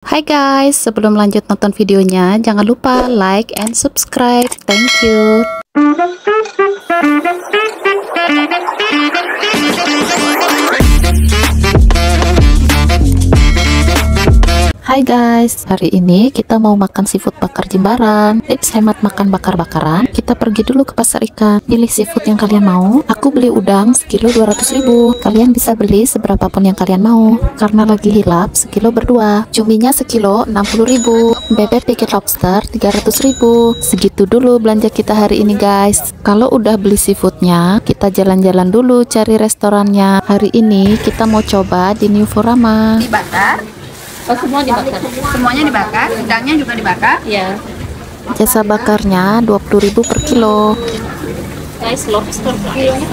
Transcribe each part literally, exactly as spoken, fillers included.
Hai guys, sebelum lanjut nonton videonya, jangan lupa like and subscribe. Thank you. Hai guys, hari ini kita mau makan seafood bakar Jimbaran. Tips hemat makan bakar-bakaran, kita pergi dulu ke pasar ikan, pilih seafood yang kalian mau. Aku beli udang sekilo dua ratus ribu. Kalian bisa beli seberapa pun yang kalian mau. Karena lagi hilap, sekilo berdua. Cuminya sekilo enam puluh ribu. Bebek tiket lobster tiga ratus ribu. Segitu dulu belanja kita hari ini guys. Kalau udah beli seafoodnya, kita jalan-jalan dulu cari restorannya. Hari ini kita mau coba di newforama. Dibakar? Oh, semua dibakar. Semuanya dibakar, udangnya juga dibakar. Iya. Jasa bakarnya dua puluh ribu per kilo. Guys, lobster per kilonya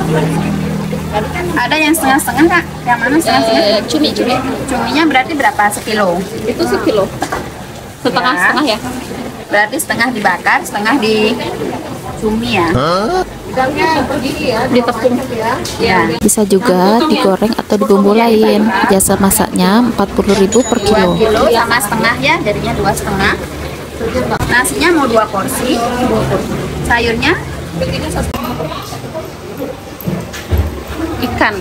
ada yang setengah-setengah, Kak. Yang mana setengah-setengah? Cumi-cumi. Cuminya berarti berapa? Sekilo. Itu sekilo. Setengah-setengah ya. ya. Berarti setengah dibakar, setengah di cumi ya. Huh? Ditepung ya. Bisa juga digoreng atau dibumbu lain. Jasa masaknya empat puluh ribu per kilo. dua kilo sama setengah ya, jadinya dua setengah. Nasinya mau dua porsi. Sayurnya ikan.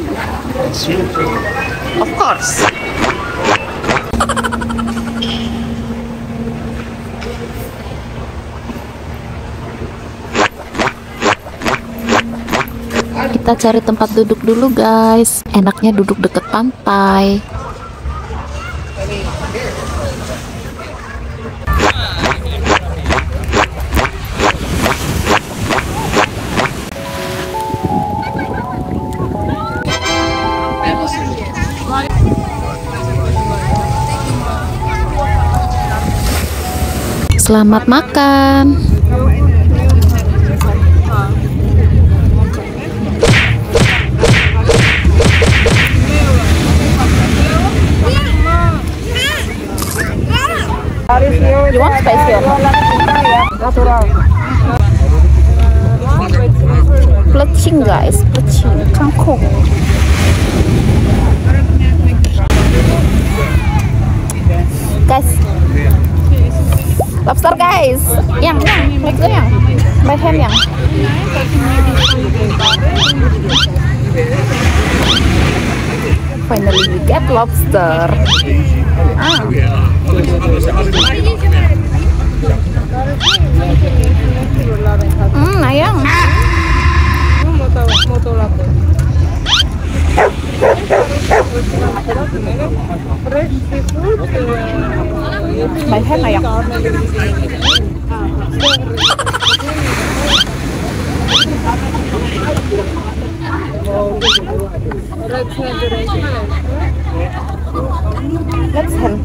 Of course. Kita cari tempat duduk dulu guys. Enaknya duduk deket pantai. Selamat makan. You want spicy or not? Plecing guys, plecing, kangkung. Guys, lobster guys, yang, yang, make the yang, by hand yang. Finally we get lobster. Ah. Hmm, ayang. Bayar ayang. Let's hand.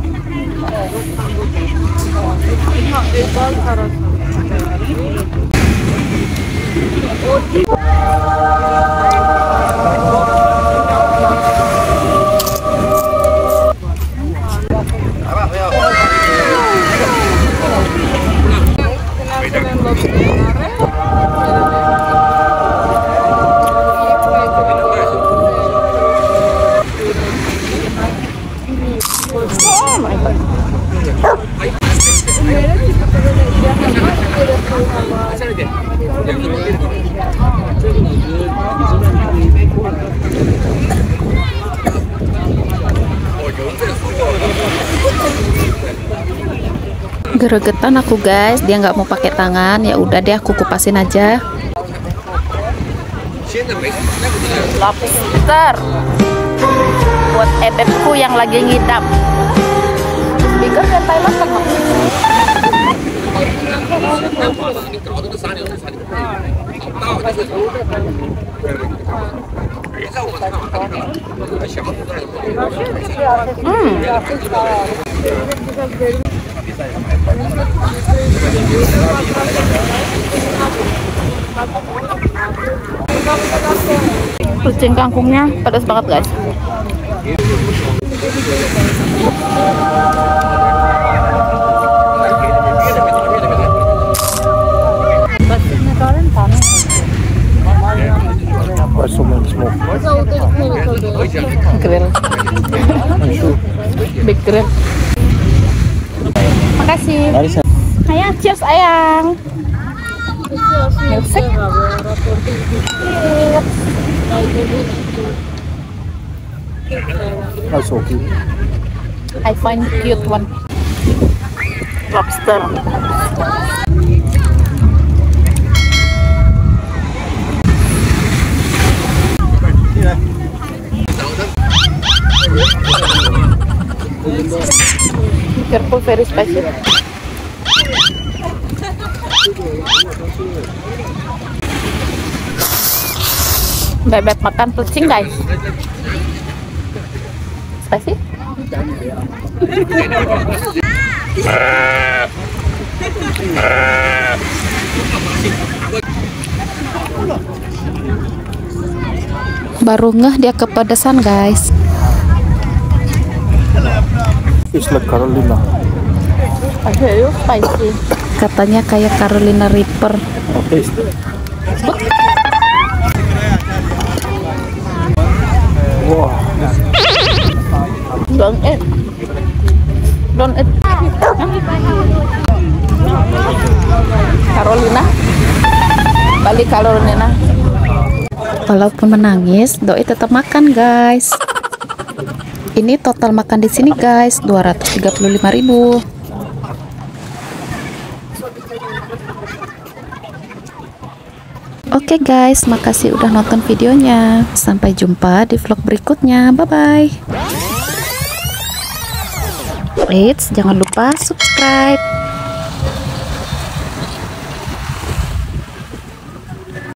Geregetan aku guys, dia nggak mau pakai tangan, ya udah deh aku kupasin aja. Lobster buat ebebku yang lagi ngidam. Bigger than Thailand kan? Hmm. Plecing kangkungnya pedas banget guys. Big grill. kasih. Ayo, cheers ayang. I find cute one. Lobster. Careful, very spicy. Bebek makan plecing, guys. Spicy? Baru ngeh dia kepedesan, guys. Carolina. Katanya kayak Carolina Reaper. Wow. Don't eat. Don't eat. Carolina. Balik Carolina. Walaupun menangis, doi tetap makan, guys. Ini total makan di sini, guys, dua ratus tiga puluh lima ribu. Oke, guys, makasih udah nonton videonya. Sampai jumpa di vlog berikutnya. Bye-bye. Eits, jangan lupa subscribe.